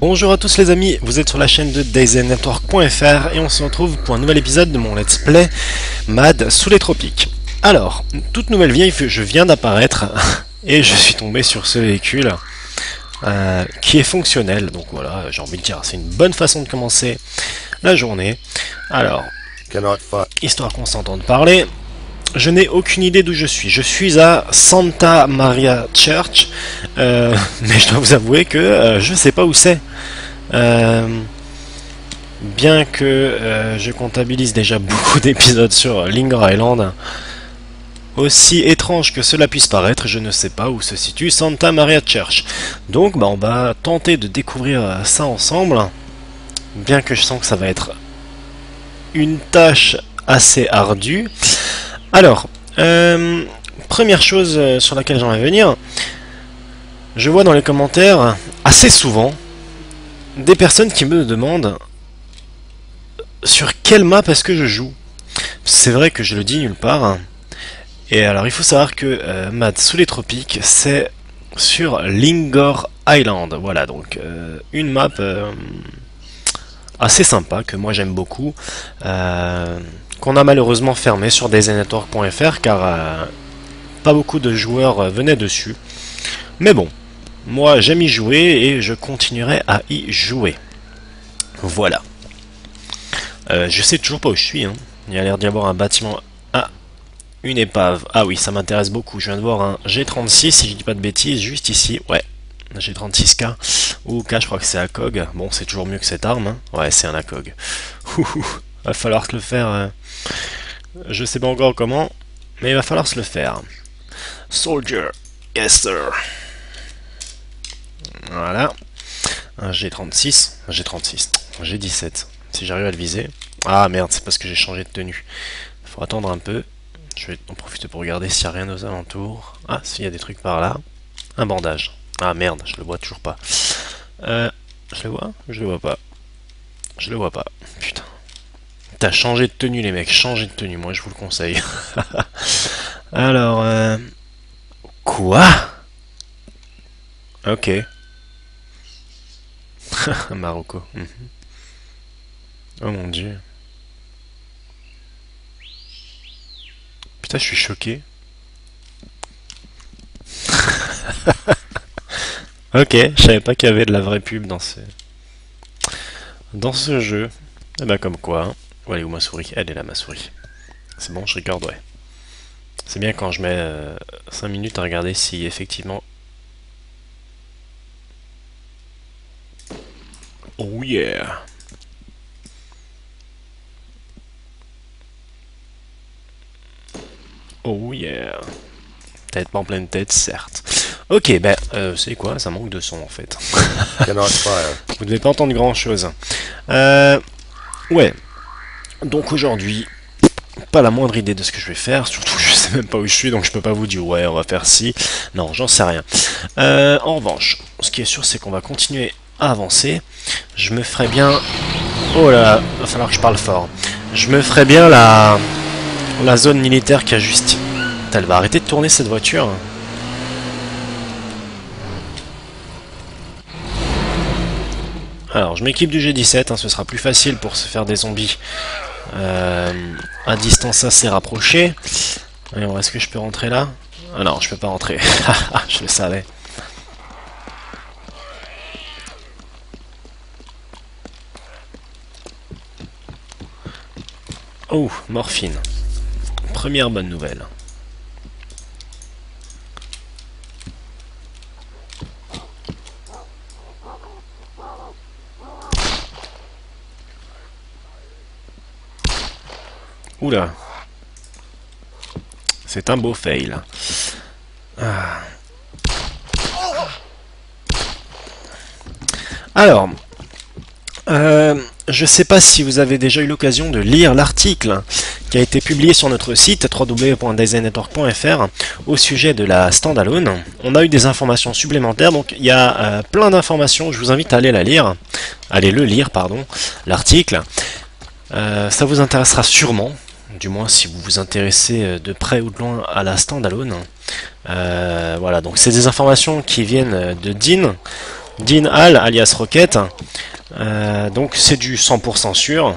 Bonjour à tous les amis, vous êtes sur la chaîne de DayZNetwork.fr et on se retrouve pour un nouvel épisode de mon let's play Mad sous les tropiques. Alors, toute nouvelle vieille, je viens d'apparaître et je suis tombé sur ce véhicule qui est fonctionnel, donc voilà, j'ai envie de dire, c'est une bonne façon de commencer la journée. Alors, histoire qu'on s'entende parler, je n'ai aucune idée d'où je suis. Je suis à Santa Maria Church, mais je dois vous avouer que je ne sais pas où c'est. Bien que je comptabilise déjà beaucoup d'épisodes sur Lingor Island, aussi étrange que cela puisse paraître, je ne sais pas où se situe Santa Maria Church. Donc bah, on va tenter de découvrir ça ensemble, bien que je sens que ça va être une tâche assez ardue. Alors, première chose sur laquelle j'aimerais venir, je vois dans les commentaires assez souvent des personnes qui me demandent sur quelle map est-ce que je joue. C'est vrai que je le dis nulle part. Et alors il faut savoir que Mad sous les tropiques, c'est sur Lingor Island. Voilà, donc une map assez sympa que moi j'aime beaucoup. Qu'on a malheureusement fermé sur designetwork.fr car pas beaucoup de joueurs venaient dessus. Mais bon, moi j'aime y jouer et je continuerai à y jouer. Voilà. Je sais toujours pas où je suis. Hein. Il y a l'air d'y avoir un bâtiment. Ah, une épave. Ah oui, ça m'intéresse beaucoup. Je viens de voir un G36, si je dis pas de bêtises, juste ici. Ouais, un G36K. Ou K, je crois que c'est ACOG. Bon, c'est toujours mieux que cette arme. Hein. Ouais, c'est un ACOG. Il va falloir se le faire, je sais pas encore comment, mais il va falloir se le faire. Soldier, yes sir. Voilà, un G36, un G36, un G17, si j'arrive à le viser. Ah merde, c'est parce que j'ai changé de tenue. Il faut attendre un peu, je vais en profiter pour regarder s'il n'y a rien aux alentours. Ah, s'il y a des trucs par là. Un bandage. Ah merde, je le vois toujours pas. Je le vois? Je le vois pas. Je le vois pas, putain. T'as changé de tenue les mecs, changez de tenue, moi je vous le conseille. Alors, quoi? Ok. Marocco. Oh mon dieu. Putain, je suis choqué. Ok, je savais pas qu'il y avait de la vraie pub dans ce jeu. Et bah comme quoi... Hein. Elle est où ma souris? Elle est là ma souris. C'est bon, je regarde, ouais. C'est bien quand je mets 5 minutes à regarder si effectivement... Oh yeah! Oh yeah! Tête pas en pleine tête, certes. Ok, ben, c'est quoi? Ça manque de son en fait. Vous devez pas entendre grand chose. Ouais. Donc aujourd'hui, pas la moindre idée de ce que je vais faire, surtout je sais même pas où je suis, donc je peux pas vous dire ouais on va faire ci, non j'en sais rien. En revanche, ce qui est sûr c'est qu'on va continuer à avancer, je me ferai bien... Oh là, va falloir que je parle fort. Je me ferai bien la zone militaire qui a juste... Elle va arrêter de tourner cette voiture. Alors je m'équipe du G17, hein, ce sera plus facile pour se faire des zombies. À distance assez rapprochée. Alors, est-ce que je peux rentrer là? Ah non, je peux pas rentrer. Je le savais. Oh, morphine. Première bonne nouvelle. Oula, c'est un beau fail. Ah. Alors, je sais pas si vous avez déjà eu l'occasion de lire l'article qui a été publié sur notre site www.designetwork.fr au sujet de la standalone. On a eu des informations supplémentaires, donc il y a plein d'informations. Je vous invite à aller la lire, allez le lire, pardon, l'article. Ça vous intéressera sûrement. Du moins si vous vous intéressez de près ou de loin à la standalone. Voilà, donc c'est des informations qui viennent de Dean Dean Hall alias Rocket, donc c'est du 100% sûr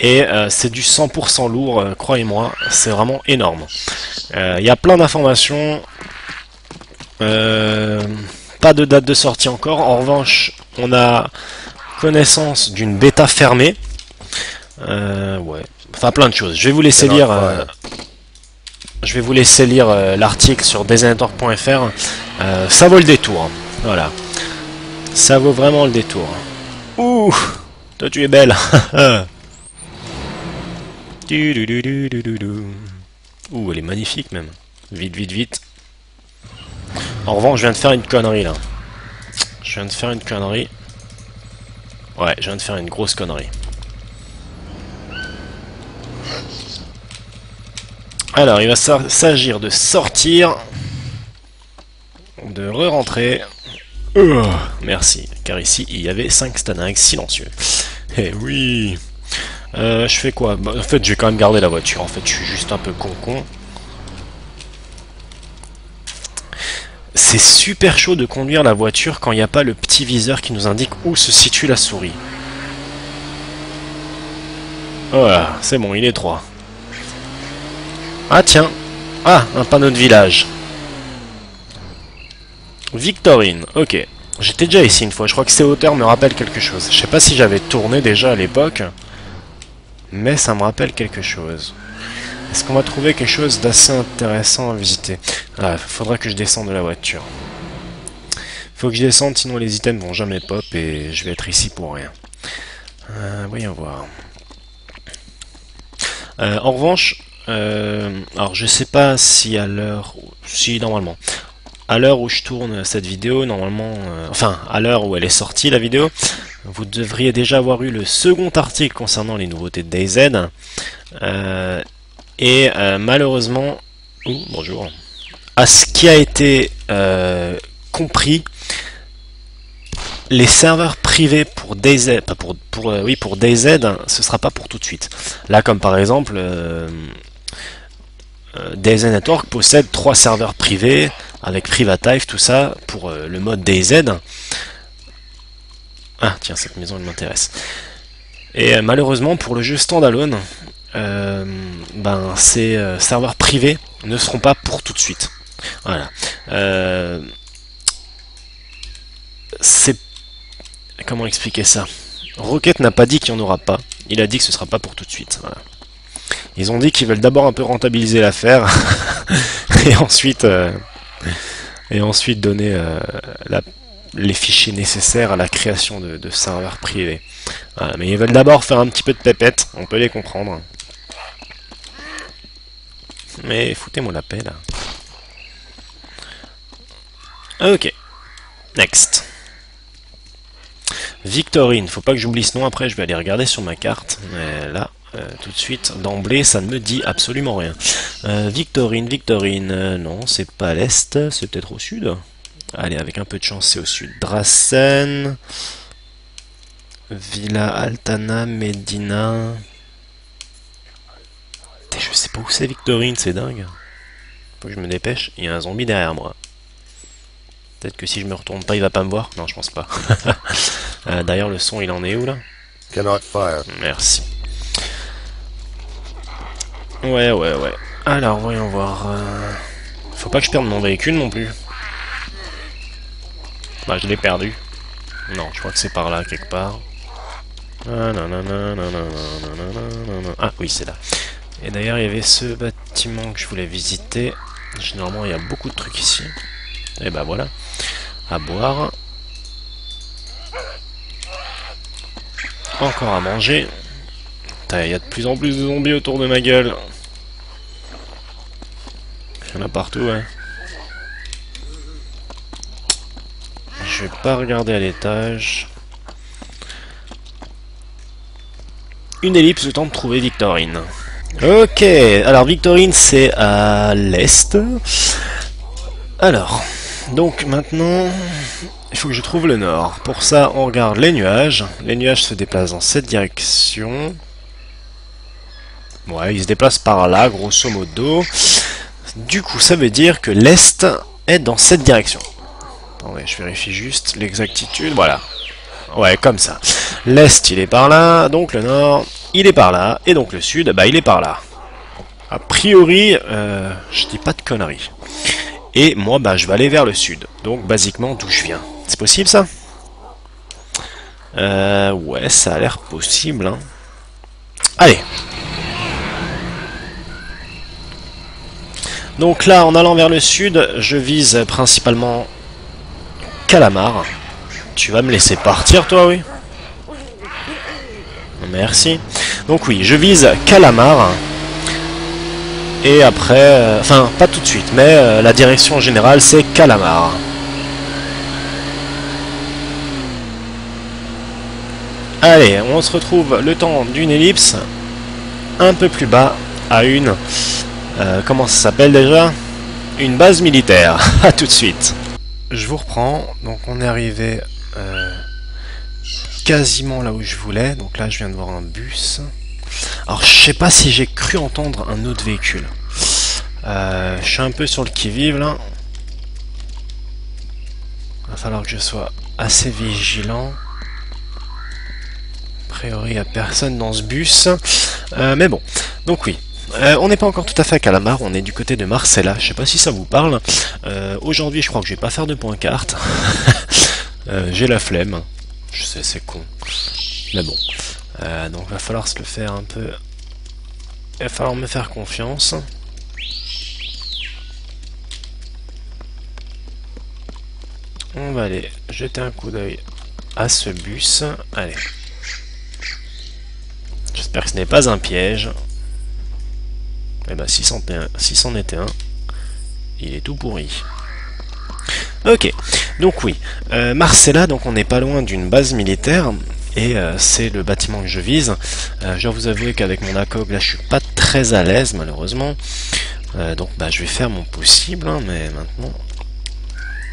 et c'est du 100% lourd, croyez-moi, c'est vraiment énorme. Il y a plein d'informations, pas de date de sortie encore. En revanche, on a connaissance d'une bêta fermée, ouais, enfin plein de choses. Je vais vous laisser lire. Je vais vous laisser lire l'article sur designetwork.fr. Ça vaut le détour. Voilà. Ça vaut vraiment le détour. Ouh, toi tu es belle. Ouh, elle est magnifique même. Vite, vite, vite. En revanche, je viens de faire une connerie là. Je viens de faire une connerie. Ouais, je viens de faire une grosse connerie. Alors, il va s'agir de sortir, de re-rentrer. Merci, car ici, il y avait 5 STANAG silencieux. Eh oui. Je fais quoi? Bah, en fait, je vais quand même garder la voiture. En fait, je suis juste un peu con. C'est super chaud de conduire la voiture quand il n'y a pas le petit viseur qui nous indique où se situe la souris. Voilà, c'est bon, il est 3. Ah tiens, ah, un panneau de village. Victorine, ok. J'étais déjà ici une fois, je crois que ces hauteurs me rappellent quelque chose. Je sais pas si j'avais tourné déjà à l'époque, mais ça me rappelle quelque chose. Est-ce qu'on va trouver quelque chose d'assez intéressant à visiter? Ah, faudra que je descende de la voiture. Faut que je descende, sinon les items vont jamais pop et je vais être ici pour rien. Voyons voir. En revanche... alors je sais pas si à l'heure, si normalement, à l'heure où je tourne cette vidéo, normalement, enfin à l'heure où elle est sortie la vidéo, vous devriez déjà avoir eu le second article concernant les nouveautés de DayZ, et malheureusement, bonjour, à ce qui a été compris, les serveurs privés pour DayZ, pour DayZ, ce sera pas pour tout de suite. Là, comme par exemple. DayZ Network possède 3 serveurs privés avec Privative, tout ça pour le mode DayZ. Ah tiens, cette maison elle m'intéresse. Et malheureusement pour le jeu standalone, ben, ces serveurs privés ne seront pas pour tout de suite. Voilà. C'est... Comment expliquer ça? Rocket n'a pas dit qu'il n'y en aura pas. Il a dit que ce ne sera pas pour tout de suite. Voilà. Ils ont dit qu'ils veulent d'abord un peu rentabiliser l'affaire et ensuite donner les fichiers nécessaires à la création de serveurs privés. Voilà, mais ils veulent d'abord faire un petit peu de pépette, on peut les comprendre. Mais foutez-moi la paix là. Ok, next. Victorine, faut pas que j'oublie ce nom, après je vais aller regarder sur ma carte, mais là... tout de suite, d'emblée, ça ne me dit absolument rien. Victorine, non, c'est pas à l'est, c'est peut-être au sud. Allez, avec un peu de chance, c'est au sud. Drassen, Villa Altana, Medina. Putain, je sais pas où c'est Victorine, c'est dingue. Faut que je me dépêche, il y a un zombie derrière moi. Peut-être que si je me retourne pas, il va pas me voir. Non, je pense pas. D'ailleurs, le son, il en est où là? Cannot fire. Merci. Ouais. Alors, voyons voir. Faut pas que je perde mon véhicule non plus. Bah, je l'ai perdu. Non, je crois que c'est par là, quelque part. Ah, oui, c'est là. Et d'ailleurs, il y avait ce bâtiment que je voulais visiter. Généralement, il y a beaucoup de trucs ici. Et bah, voilà. À boire. Encore à manger. Il y a de plus en plus de zombies autour de ma gueule. Il y en a partout, ouais. Je vais pas regarder à l'étage. Une ellipse, le temps de trouver Victorine. Ok, alors Victorine, c'est à l'est. Alors, donc maintenant... Il faut que je trouve le nord. Pour ça, on regarde les nuages. Les nuages se déplacent dans cette direction... Ouais, il se déplace par là, grosso modo. Du coup, ça veut dire que l'Est est dans cette direction. Attendez, je vérifie juste l'exactitude. Voilà. Ouais, comme ça. L'est, il est par là. Donc le nord, il est par là. Et donc le sud, bah il est par là. A priori, je dis pas de conneries. Et moi, bah je vais aller vers le sud. Donc, basiquement, d'où je viens. C'est possible, ça? Ouais, ça a l'air possible, hein. Allez! Donc là, en allant vers le sud, je vise principalement Calamar. Tu vas me laisser partir, toi, oui? Merci. Donc oui, je vise Calamar. Et après, enfin pas tout de suite, mais la direction générale c'est Calamar. Allez, on se retrouve le temps d'une ellipse, un peu plus bas, à une... comment ça s'appelle déjà? Une base militaire. À tout de suite. Je vous reprends, donc on est arrivé quasiment là où je voulais, donc là je viens de voir un bus... Alors je sais pas si j'ai cru entendre un autre véhicule. Je suis un peu sur le qui-vive là. Il va falloir que je sois assez vigilant. A priori il n'y a personne dans ce bus. Mais bon, donc oui. On n'est pas encore tout à fait à Calamar, on est du côté de Marcella. Je sais pas si ça vous parle. Aujourd'hui je crois que je vais pas faire de point carte. J'ai la flemme. Je sais, c'est con. Mais bon. Donc va falloir se le faire un peu... Il va falloir me faire confiance. On va aller jeter un coup d'œil à ce bus. Allez. J'espère que ce n'est pas un piège. Eh ben si c'en était un, il est tout pourri. Ok, donc oui. Marcella, donc on n'est pas loin d'une base militaire. Et c'est le bâtiment que je vise. Je dois vous avouer qu'avec mon ACOG, là, je suis pas très à l'aise, malheureusement. Donc, bah, je vais faire mon possible, hein, mais maintenant...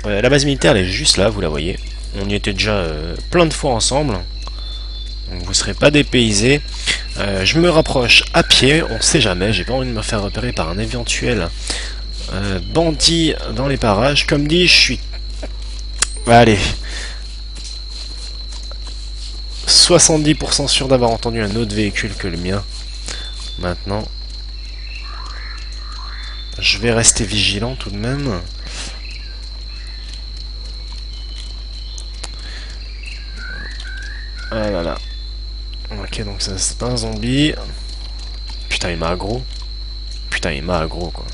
la base militaire, elle est juste là, vous la voyez. On y était déjà plein de fois ensemble. Donc, vous serez pas dépaysés. Je me rapproche à pied, on sait jamais. J'ai pas envie de me faire repérer par un éventuel bandit dans les parages. Comme dit, je suis... Allez... 70% sûr d'avoir entendu un autre véhicule que le mien. Maintenant, je vais rester vigilant tout de même. Ah là là. Ok, donc ça c'est pas un zombie. Putain, il m'a aggro. Putain, il m'a aggro quoi.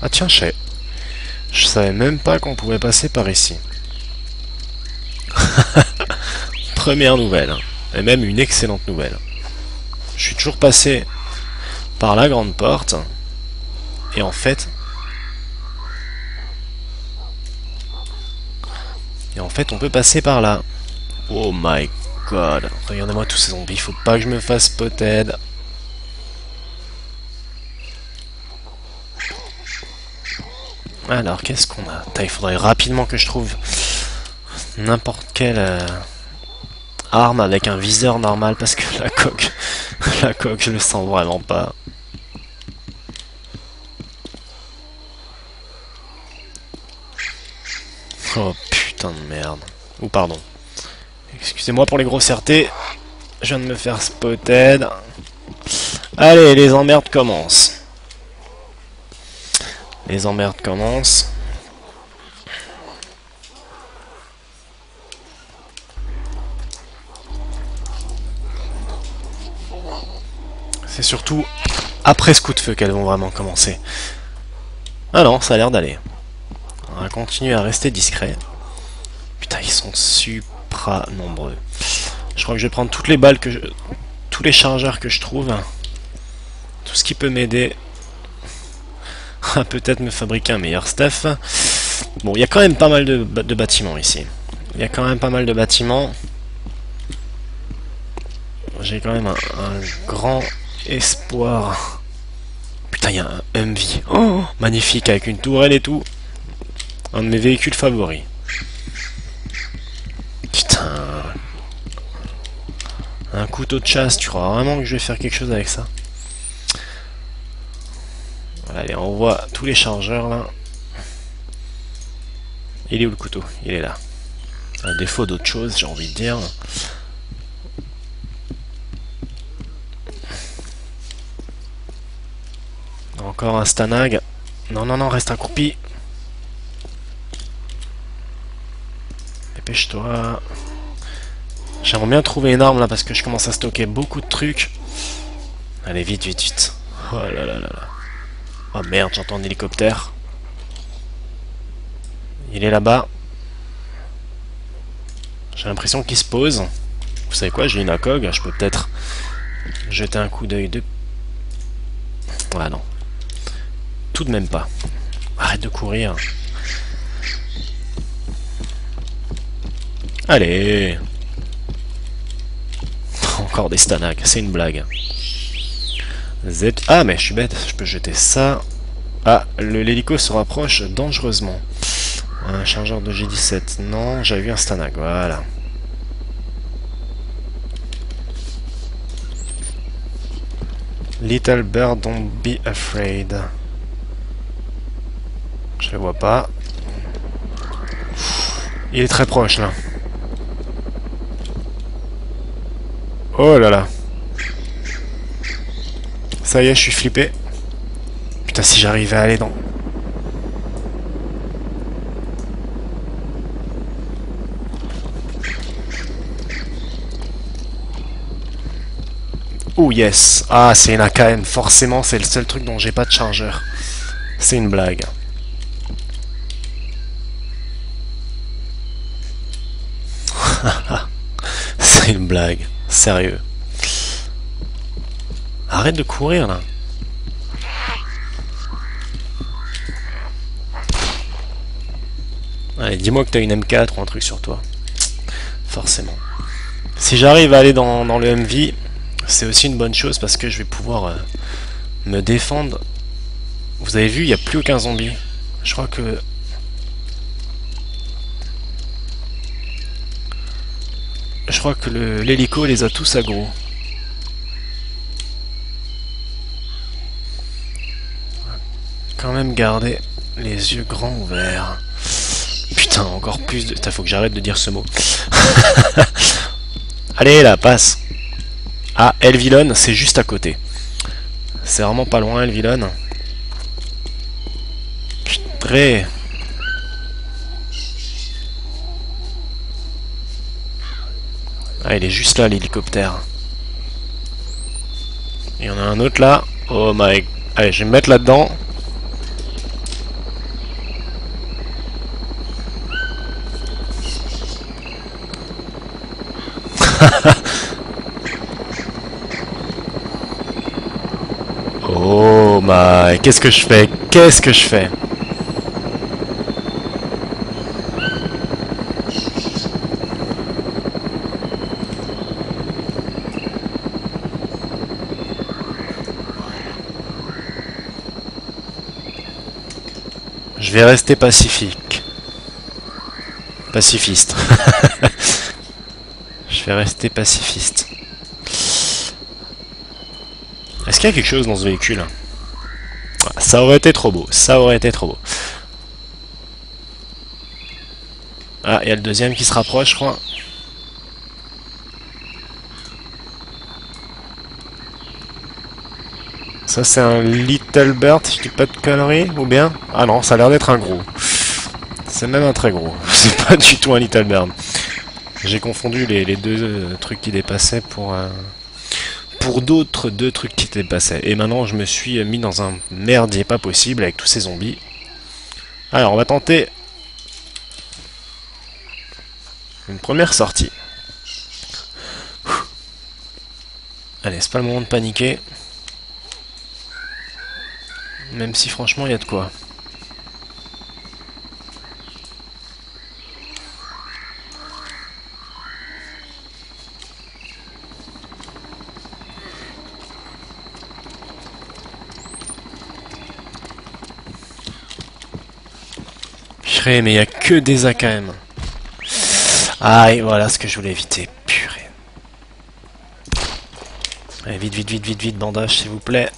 Ah tiens, je savais même pas qu'on pouvait passer par ici. Première nouvelle, et même une excellente nouvelle. Je suis toujours passé par la grande porte, et en fait... on peut passer par là. Oh my god, regardez-moi tous ces zombies, faut pas que je me fasse pothead. Alors, qu'est-ce qu'on a? Il faudrait rapidement que je trouve n'importe quelle... arme avec un viseur normal parce que la coque je le sens vraiment pas. Oh putain de merde. Ou pardon. Excusez-moi pour les grossièretés. Je viens de me faire spotted. Allez, les emmerdes commencent. Les emmerdes commencent. C'est surtout après ce coup de feu qu'elles vont vraiment commencer. Ah non, ça a l'air d'aller. On va continuer à rester discret. Putain, ils sont supra nombreux. Je crois que je vais prendre toutes les balles que je... tous les chargeurs que je trouve. Tout ce qui peut m'aider à peut-être me fabriquer un meilleur stuff. Bon, il y a quand même pas mal de bâtiments ici. Il y a quand même pas mal de bâtiments. J'ai quand même un grand... espoir. Putain, il y a un Humvee. Oh, magnifique, avec une tourelle et tout. Un de mes véhicules favoris. Putain. Un couteau de chasse, tu crois vraiment que je vais faire quelque chose avec ça? Allez, on voit tous les chargeurs là. Il est où le couteau? Il est là. À défaut d'autre chose, j'ai envie de dire. Encore un Stanag. Non, non, non, reste accroupi. Dépêche-toi. J'aimerais bien trouver une arme là parce que je commence à stocker beaucoup de trucs. Allez, vite, vite, vite. Oh là là là là. Oh merde, j'entends un hélicoptère. Il est là-bas. J'ai l'impression qu'il se pose. Vous savez quoi, j'ai une ACOG, je peux peut-être jeter un coup d'œil de... Ah non. Tout de même pas. Arrête de courir. Allez. Encore des Stanag, c'est une blague. Z... Ah mais je suis bête, je peux jeter ça. Ah, l'hélico se rapproche dangereusement. Un chargeur de G17, non, j'avais vu un Stanag, voilà. Little Bird, don't be afraid. Je le vois pas. Il est très proche là. Oh là là. Ça y est, je suis flippé. Putain, si j'arrivais à aller dans... Oh yes. Ah, c'est une AKM. Forcément, c'est le seul truc dont j'ai pas de chargeur. C'est une blague. C'est une blague. Sérieux. Arrête de courir, là. Allez, dis-moi que t'as une M4 ou un truc sur toi. Forcément. Si j'arrive à aller dans le Humvee, c'est aussi une bonne chose parce que je vais pouvoir me défendre. Vous avez vu, il n'y a plus aucun zombie. Je crois que... Je crois que l'hélico les a tous aggro. Quand même garder les yeux grands ouverts. Putain, encore plus de... Putain, faut que j'arrête de dire ce mot. Allez, là, passe. Ah, Elvilon, c'est juste à côté. C'est vraiment pas loin, Elvilon. Putain. Ah, il est juste là, l'hélicoptère. Il y en a un autre là. Oh my... Allez, je vais me mettre là-dedans. Oh my... Qu'est-ce que je fais? Qu'est-ce que je fais? Je vais rester pacifique. Pacifiste. Je vais rester pacifiste. Est-ce qu'il y a quelque chose dans ce véhicule? Ça aurait été trop beau. Ça aurait été trop beau. Ah, il y a le deuxième qui se rapproche, je crois. Ça c'est un Little Bird, si je dis pas de conneries, ou bien... Ah non, ça a l'air d'être un gros. C'est même un très gros. C'est pas du tout un Little Bird. J'ai confondu les deux trucs qui dépassaient pour d'autres deux trucs qui dépassaient. Et maintenant je me suis mis dans un merdier pas possible avec tous ces zombies. Alors on va tenter une première sortie. Allez, c'est pas le moment de paniquer. Même si franchement il y a de quoi. Purée, mais il n'y a que des AKM. Ah, et voilà ce que je voulais éviter. Purée. Allez, vite, vite, vite, vite, vite, bandage s'il vous plaît.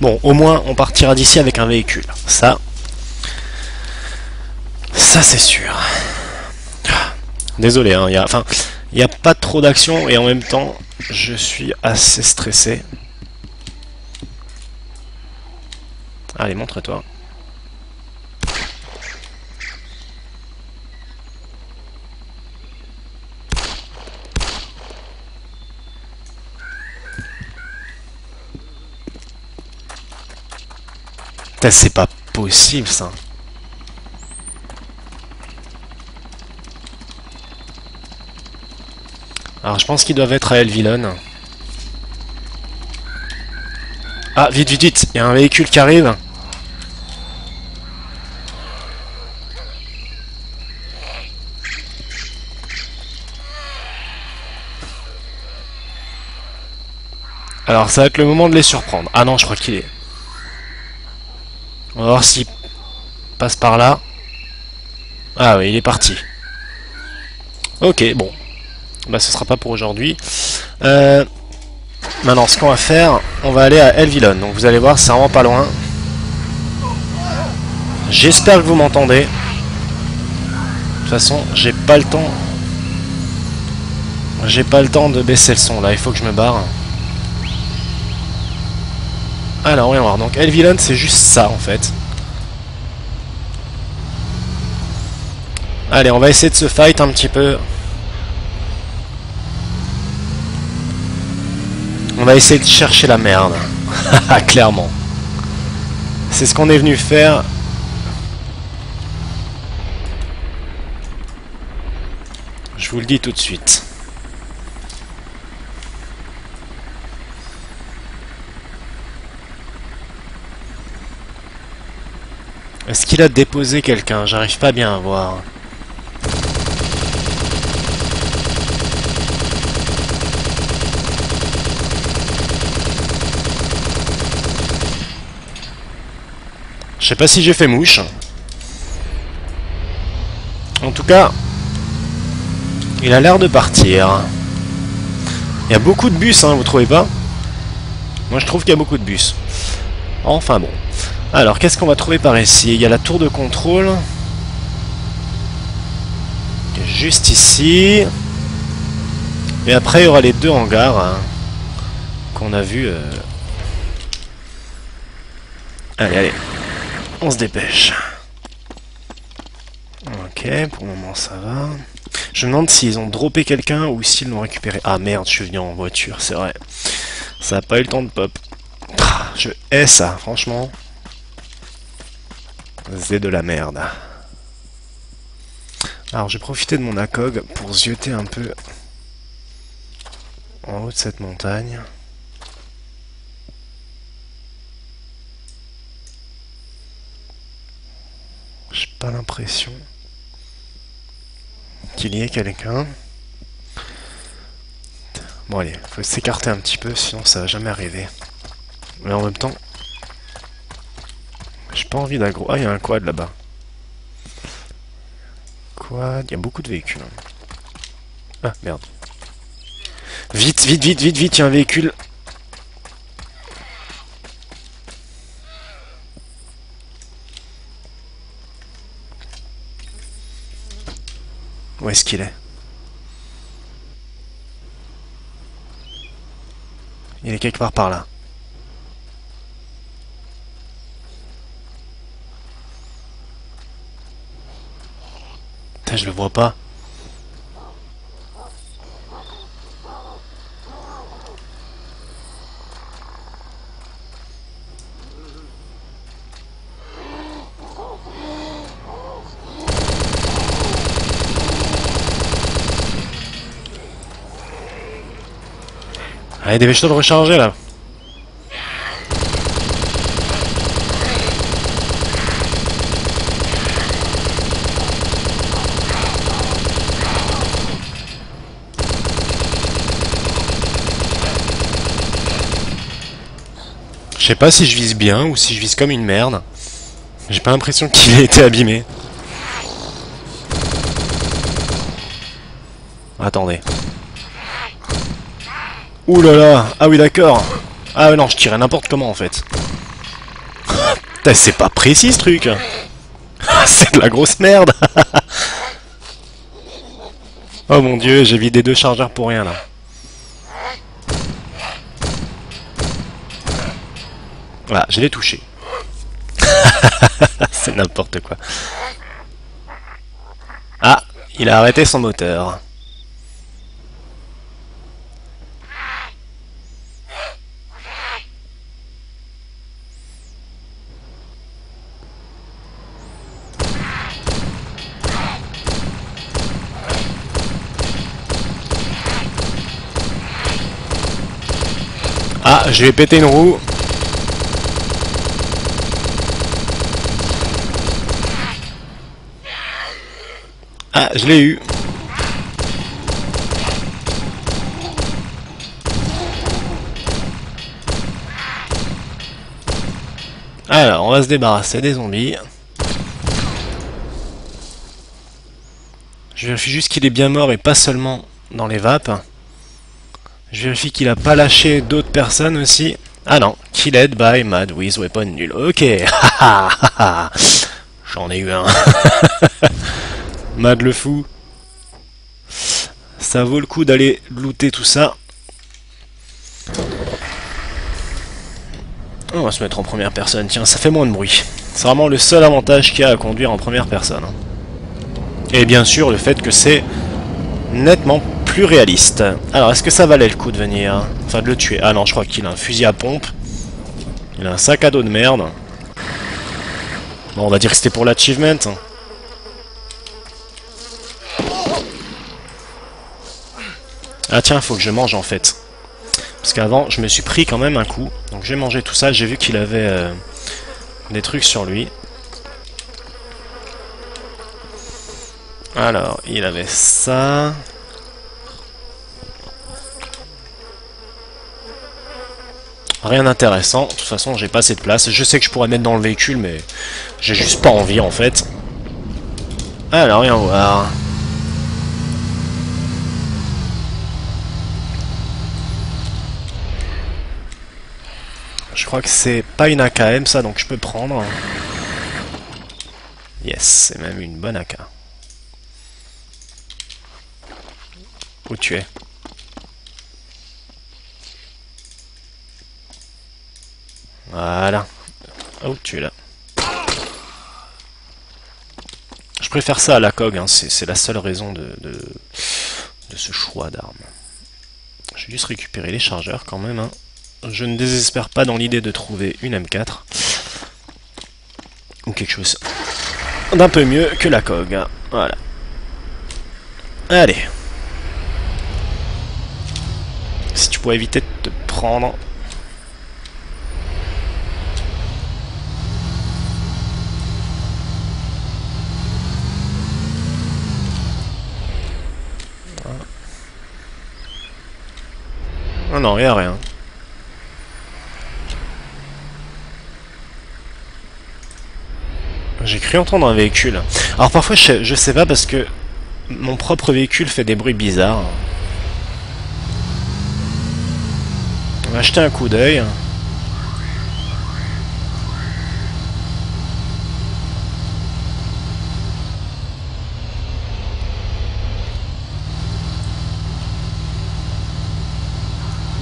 Bon, au moins, on partira d'ici avec un véhicule. Ça, Ça c'est sûr. Désolé, hein, il n'y a pas trop d'action et en même temps, je suis assez stressé. Allez, montre-toi. C'est pas possible ça. Alors je pense qu'ils doivent être à Elvilon. Ah vite vite vite, il y a un véhicule qui arrive. Alors ça va être le moment de les surprendre. Ah non, je crois qu'il est... On va voir s'il passe par là. Ah oui, il est parti. Ok, bon. Bah ce sera pas pour aujourd'hui. Maintenant, ce qu'on va faire, on va aller à Elvilon. Donc vous allez voir, c'est vraiment pas loin. J'espère que vous m'entendez. De toute façon, j'ai pas le temps. J'ai pas le temps de baisser le son là, il faut que je me barre. Alors, on va voir. Donc, Elvilon, c'est juste ça, en fait. Allez, on va essayer de se fight un petit peu. On va essayer de chercher la merde. Clairement. C'est ce qu'on est venu faire. Je vous le dis tout de suite. Est-ce qu'il a déposé quelqu'un? J'arrive pas bien à voir. Je sais pas si j'ai fait mouche. En tout cas, il a l'air de partir. Il y a beaucoup de bus, hein, vous trouvez pas? Moi je trouve qu'il y a beaucoup de bus. Enfin bon. Alors, qu'est-ce qu'on va trouver par ici? Il y a la tour de contrôle. Juste ici. Et après, il y aura les deux hangars hein, qu'on a vus. Allez, allez. On se dépêche. Ok, pour le moment, ça va. Je me demande s'ils ont droppé quelqu'un ou s'ils l'ont récupéré. Ah merde, je suis venu en voiture, c'est vrai. Ça n'a pas eu le temps de pop. Je hais ça, franchement. C'est de la merde. Alors, j'ai profité de mon ACOG pour zioter un peu en haut de cette montagne. J'ai pas l'impression qu'il y ait quelqu'un. Bon, allez, faut s'écarter un petit peu, sinon ça va jamais arriver. Mais en même temps, j'ai pas envie d'aggro. Ah, il y a un quad là-bas. Quad, il y a beaucoup de véhicules. Ah, merde. Vite, vite, vite, vite, vite, il y a un véhicule. Où est-ce qu'il est? Il est quelque part par là. Je le vois pas. Allez, dépêche-toi de recharger là. Je sais pas si je vise bien ou si je vise comme une merde. J'ai pas l'impression qu'il ait été abîmé. Attendez. Ouh là là. Ah oui d'accord. Ah non, je tirais n'importe comment en fait. Putain, c'est pas précis ce truc. C'est de la grosse merde. Oh mon dieu, j'ai vidé 2 chargeurs pour rien là. Voilà, je l'ai touché. C'est n'importe quoi. Ah, il a arrêté son moteur. Ah, je vais péter une roue. Ah, je l'ai eu. Alors, on va se débarrasser des zombies. Je vérifie juste qu'il est bien mort et pas seulement dans les vapes. Je vérifie qu'il a pas lâché d'autres personnes aussi. Ah non, killed by mad with weapon nul. Ok, j'en ai eu un. Mad le fou. Ça vaut le coup d'aller looter tout ça. On va se mettre en première personne. Tiens, ça fait moins de bruit. C'est vraiment le seul avantage qu'il y a à conduire en première personne. Et bien sûr, le fait que c'est nettement plus réaliste. Alors, est-ce que ça valait le coup de venir, enfin de le tuer? Ah non, je crois qu'il a un fusil à pompe. Il a un sac à dos de merde. Bon, on va dire que c'était pour l'achievement. Ah tiens, faut que je mange en fait. Parce qu'avant, je me suis pris quand même un coup. Donc j'ai mangé tout ça, j'ai vu qu'il avait des trucs sur lui. Alors, il avait ça... Rien d'intéressant, de toute façon j'ai pas assez de place. Je sais que je pourrais mettre dans le véhicule mais j'ai juste pas envie en fait. Alors viens voir. Je crois que c'est pas une AKM ça, donc je peux prendre. Yes, c'est même une bonne AK. Où tu es ? Voilà. Oh, tu es là. Je préfère ça à la COG, hein. C'est la seule raison de ce choix d'armes. Je vais juste récupérer les chargeurs quand même. Hein. Je ne désespère pas dans l'idée de trouver une M4. Ou quelque chose d'un peu mieux que la COG. Hein. Voilà. Allez. Si tu pouvais éviter de te prendre... Ah non, il n'y a rien. J'ai cru entendre un véhicule. Alors parfois, je sais pas parce que mon propre véhicule fait des bruits bizarres. On va jeter un coup d'œil.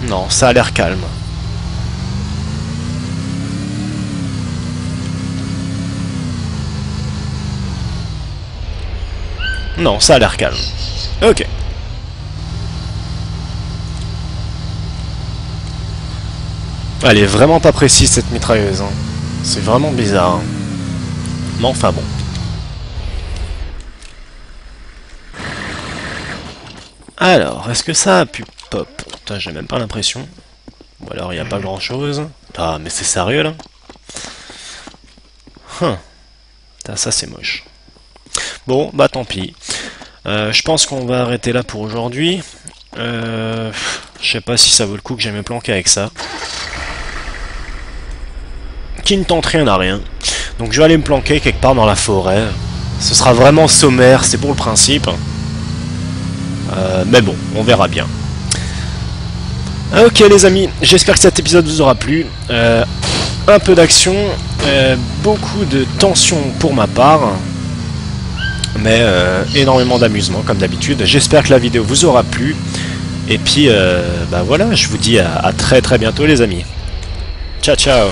Non, ça a l'air calme. Non, ça a l'air calme. Ok. Elle est vraiment pas précise cette mitrailleuse. Hein. C'est vraiment bizarre. Hein. Mais enfin bon. Alors, est-ce que ça a pu pop? Putain, j'ai même pas l'impression. Ou alors il n'y a pas grand chose. Ah, mais c'est sérieux là. Huh. Putain, ça c'est moche. Bon, bah tant pis. Je pense qu'on va arrêter là pour aujourd'hui. Je sais pas si ça vaut le coup que j'aille me planquer avec ça. Qui ne tente rien à rien. Donc je vais aller me planquer quelque part dans la forêt. Ce sera vraiment sommaire, c'est pour le principe. Mais bon, on verra bien. Ok les amis, j'espère que cet épisode vous aura plu. Un peu d'action, beaucoup de tension pour ma part. mais énormément d'amusement comme d'habitude. J'espère que la vidéo vous aura plu, et puis bah voilà, je vous dis à très bientôt les amis. Ciao ciao.